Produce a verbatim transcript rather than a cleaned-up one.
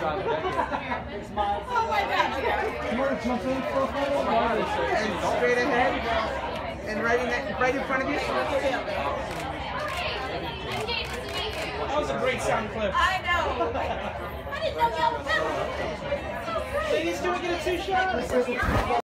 restaurant. It's mine. Oh my God. You want to jump in for a photo? And straight ahead and right in, that, right in front of you. That was a great sound clip. I know. I didn't know y'all were coming. Ladies, do we get a two-shot?